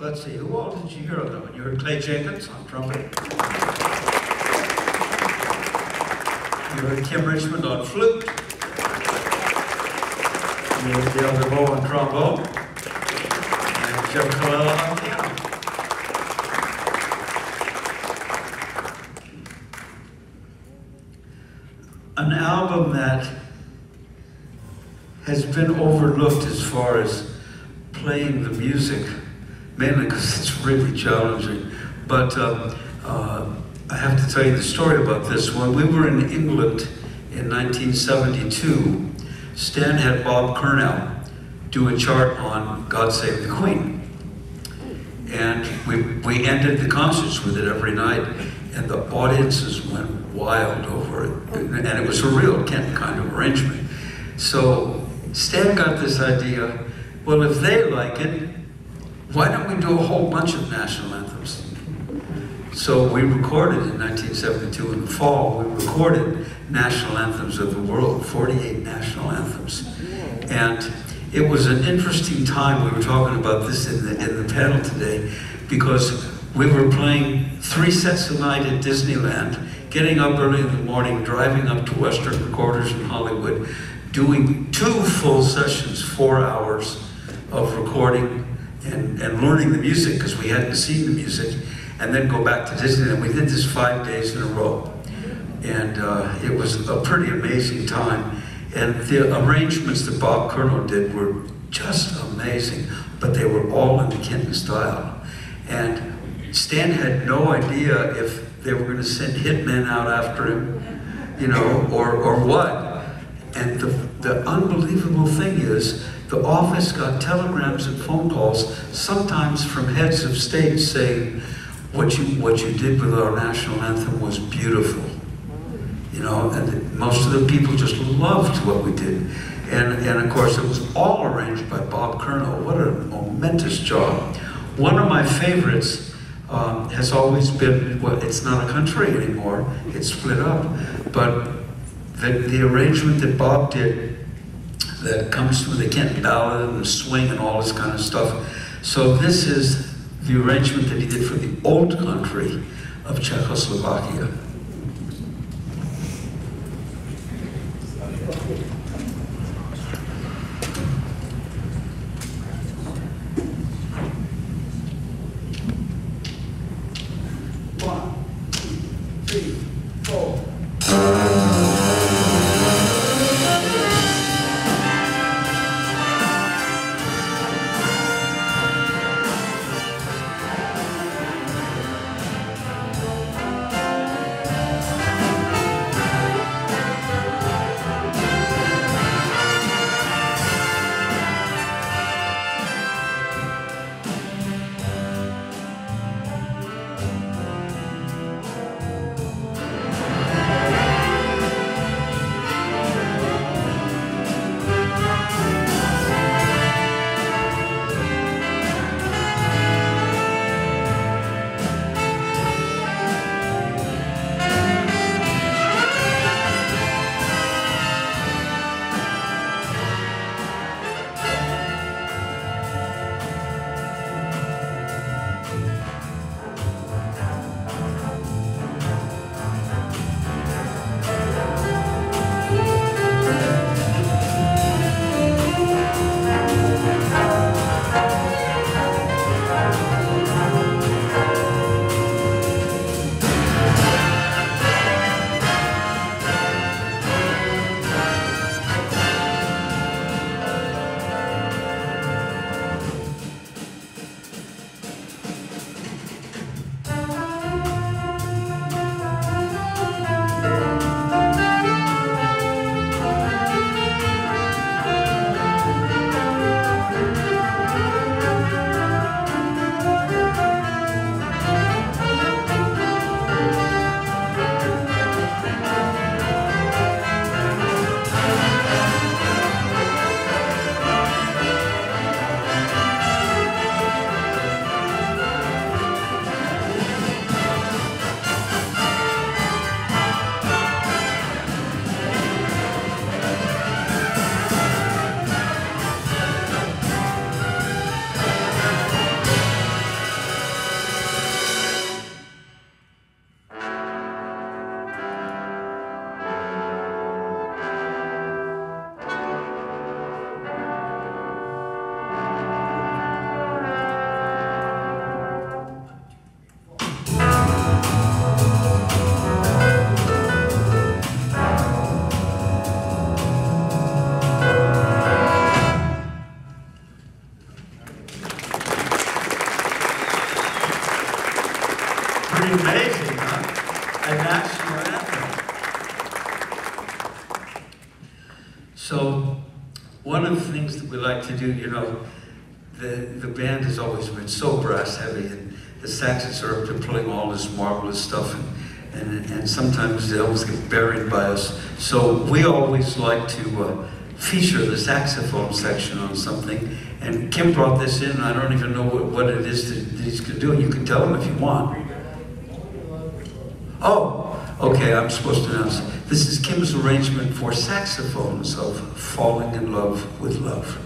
Let's see, who all did you hear of them? You heard Clay Jenkins on trumpet. You heard Tim Richmond on flute. You heard Dale Devoe on trombone. And Jim Colella on piano. An album that has been overlooked as far as playing the music, mainly because it's really challenging. But um, uh, I have to tell you the story about this. When we were in England in nineteen seventy-two, Stan had Bob Cornell do a chart on God Save the Queen. And we, we ended the concerts with it every night, and the audiences went wild over it. And it was a real Kent kind of arrangement. So Stan got this idea, well, if they like it, why don't we do a whole bunch of national anthems? So we recorded in nineteen seventy-two, in the fall, we recorded national anthems of the world, forty-eight national anthems. And it was an interesting time. We were talking about this in the, in the panel today, because we were playing three sets a night at Disneyland, getting up early in the morning, driving up to Western Quarters in Hollywood, doing two full sessions, four hours of recording, And, and learning the music, because we hadn't seen the music, and then go back to Disneyland. We did this five days in a row. And uh, it was a pretty amazing time. And the arrangements that Bob Cornell did were just amazing, but they were all in the Kenton style. And Stan had no idea if they were going to send hitmen out after him, you know, or, or what. And the, the unbelievable thing is, the office got telegrams and phone calls, sometimes from heads of state, saying, what you, what you did with our national anthem was beautiful. You know, and most of the people just loved what we did. And, and of course, it was all arranged by Bob Cornell. What a momentous job. One of my favorites um, has always been, well, it's not a country anymore, it's split up, but the, the arrangement that Bob did that comes with the Kent ballad and the swing and all this kind of stuff. So this is the arrangement that he did for the old country of Czechoslovakia. pretty amazing, huh? A national anthem. So one of the things that we like to do, you know, the, the band has always been so brass heavy, and the saxes are up to pulling all this marvelous stuff, and, and, and sometimes they always get buried by us. So we always like to uh, feature the saxophone section on something, and Kim brought this in, and I don't even know what, what it is that these can do. You can tell them if you want. Oh, okay, I'm supposed to announce. This is Kim's arrangement for saxophones of Falling in Love with Love.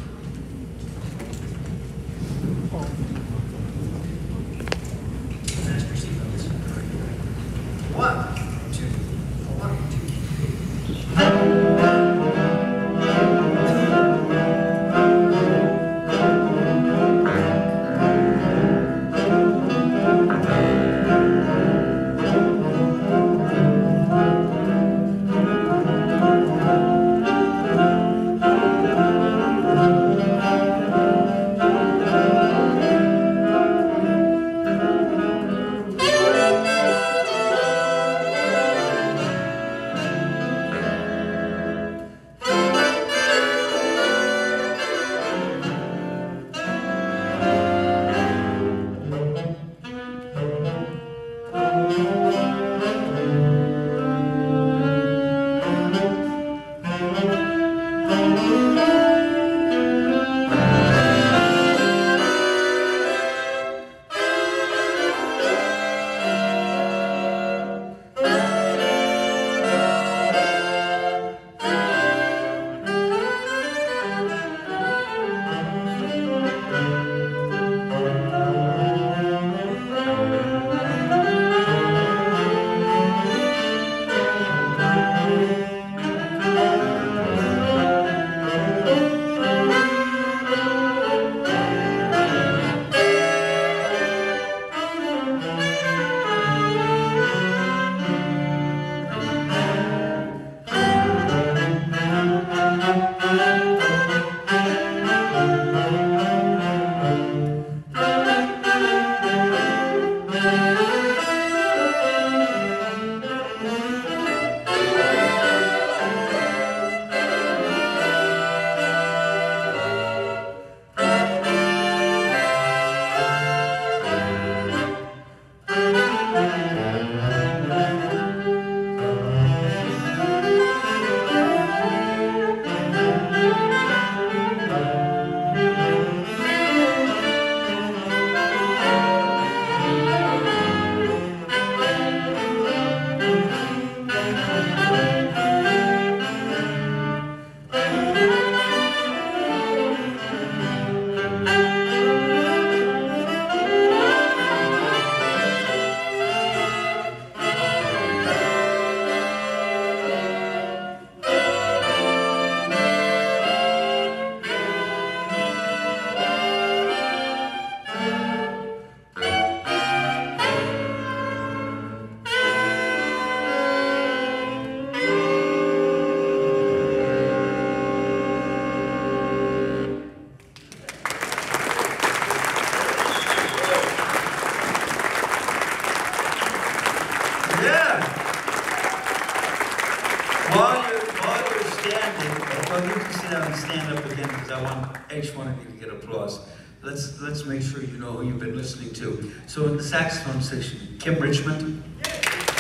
So in the saxophone section, Kim Richmond and Paris,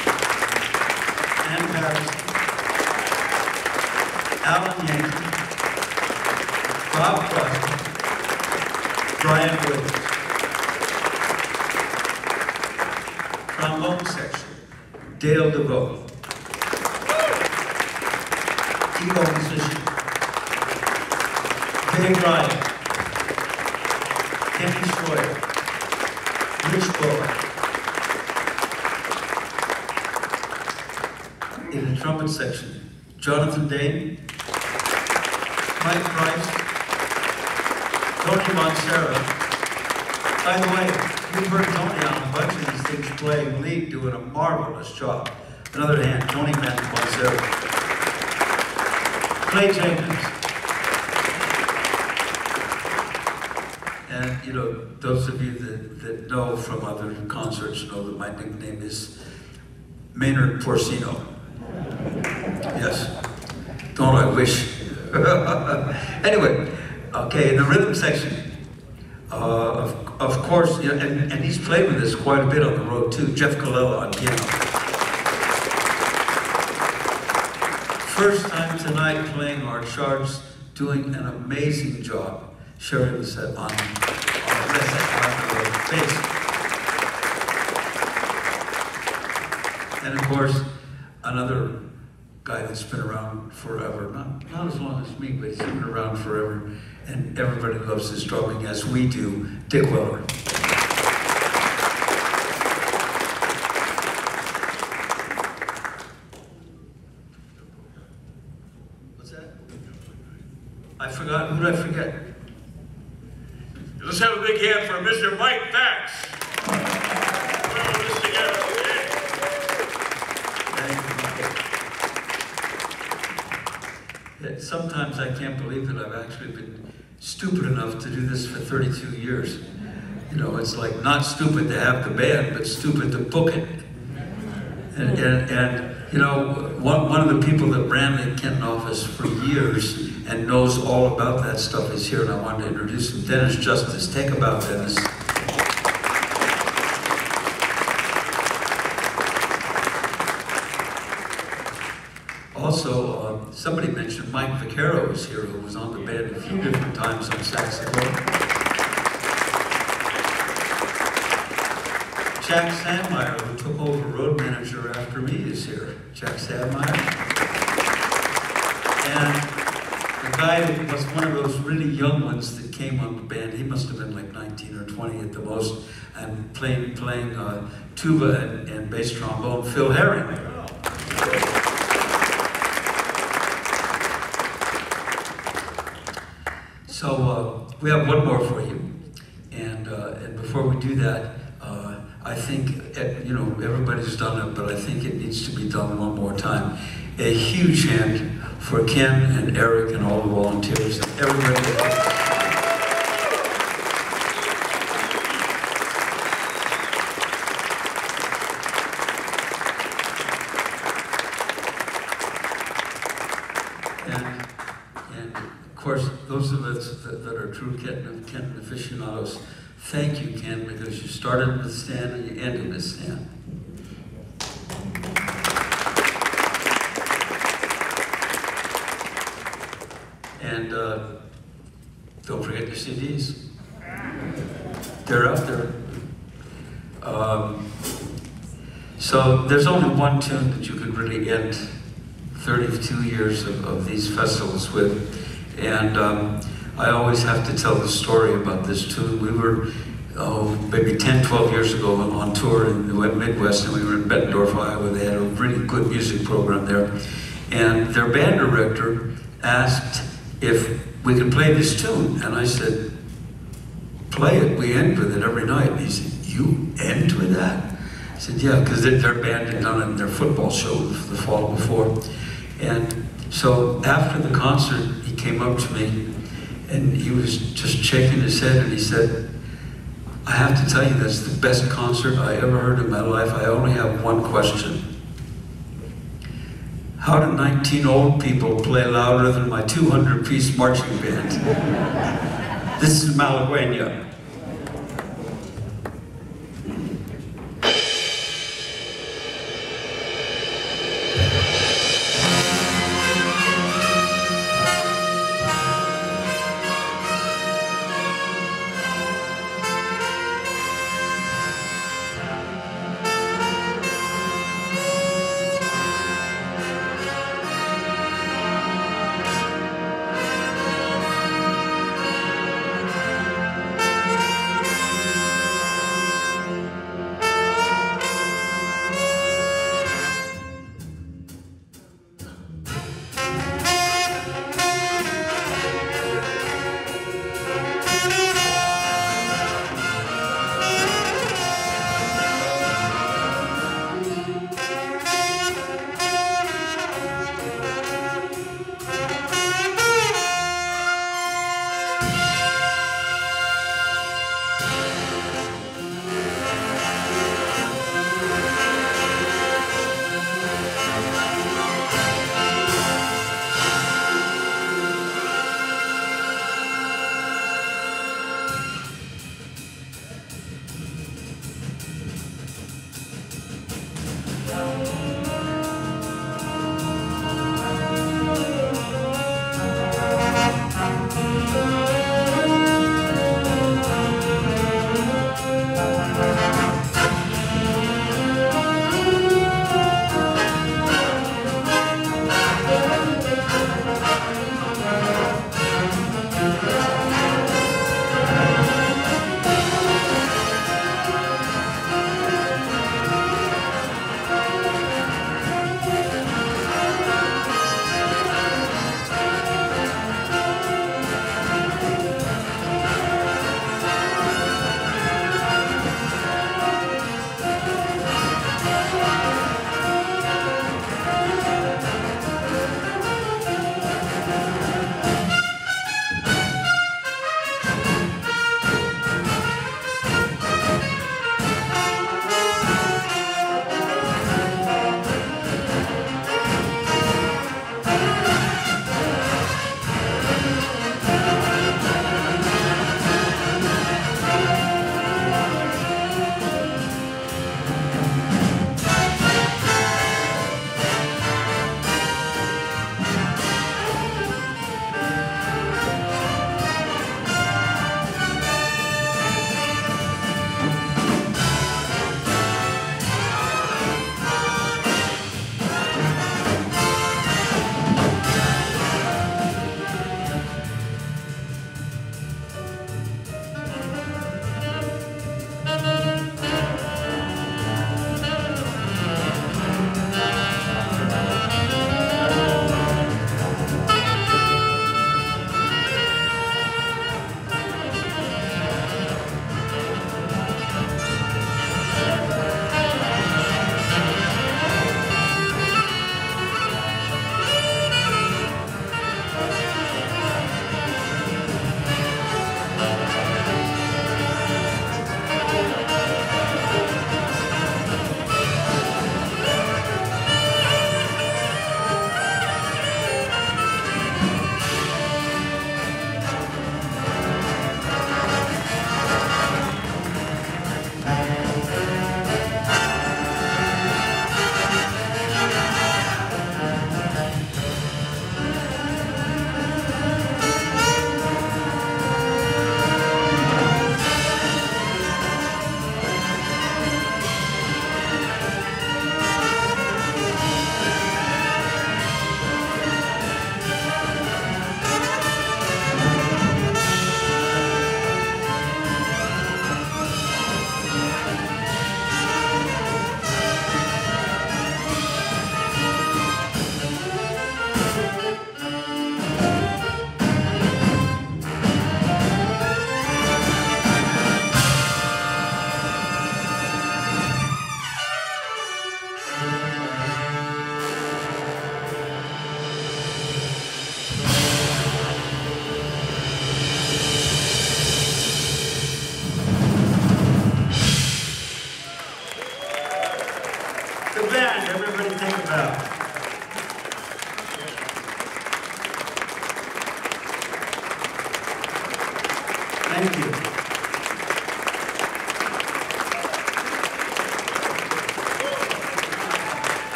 Alan Yankee, Bob Clark, Brian Williams. Trombone section, Dale Devoe, keyboard musician, Big Ryan, Kenny Shroyer, in the trumpet section, Jonathan Dane, Mike Price, Tony Montserrat. By the way, you've heard Tony on a bunch of these things playing lead, doing a marvelous job. Another hand, Tony Montserrat. Clay Jenkins. And, you know, those of you that, that know from other concerts know that my nickname is Maynard Porcino. Yes. Don't I wish? Anyway, okay, in the rhythm section, uh, of, of course, you know, and, and he's played with this quite a bit on the road too, Jeff Colella on piano. First time tonight playing our charts, doing an amazing job. Sherry was set on, on, on the bass. And of course, another guy that's been around forever, not, not as long as me, but he's been around forever, and everybody loves his drumming as we do, Dick Weller. What's that? I forgot, who did I forget? Let's have a big hand for Mister Mike Vax. Thank you. Sometimes I can't believe that I've actually been stupid enough to do this for thirty-two years. You know, it's like not stupid to have the band, but stupid to book it. And, and, and you know, one, one of the people that ran the Kenton office for years and knows all about that stuff is here, and I wanted to introduce him. Dennis Justice, take a bow, Dennis. Also, uh, somebody mentioned Mike Vaccaro was here, who was on the band a few different times on saxophone. Jack Sandmeyer, who took over road manager after me, is here. Jack Sandmeyer. And the guy was one of those really young ones that came on the band. He must have been like nineteen or twenty at the most, and playing playing uh, tuba and, and bass trombone, Phil Herring. So uh, we have one more for you, and uh, and before we do that, uh, I think you know everybody's done it, but I think it needs to be done one more time. A huge hand for Ken and Eric and all the volunteers and everybody. And, and of course, those of us that, that are true Kenton, Kenton aficionados, thank you, Ken, because you started with Stan and you ended with Stan. And uh, don't forget your C Ds. They're out there. Um, so there's only one tune that you could really end thirty-two years of, of these festivals with. And um, I always have to tell the story about this tune. We were oh, maybe ten, twelve years ago on tour in the Midwest, and we were in Bettendorf, Iowa. They had a really good music program there. And their band director asked if we could play this tune. And I said, play it, we end with it every night. And he said, you end with that? I said, yeah, because their band had done it in their football show the fall before. And so after the concert, he came up to me and he was just shaking his head and he said, I have to tell you, that's the best concert I ever heard in my life. I only have one question. How do nineteen old people play louder than my two hundred piece marching band? This is Malagueña.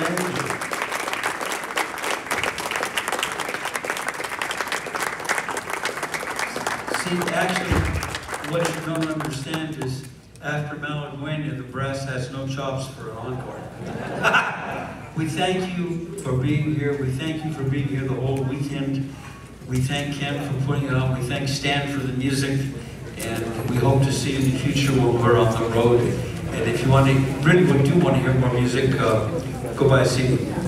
Thank you. See, actually, what you don't understand is after Malaguena, the brass has no chops for an encore. We thank you for being here. We thank you for being here the whole weekend. We thank Ken for putting it on. We thank Stan for the music. And we hope to see you in the future when we're on the road. And if you want to, really do want to hear more music, uh, go by and see me.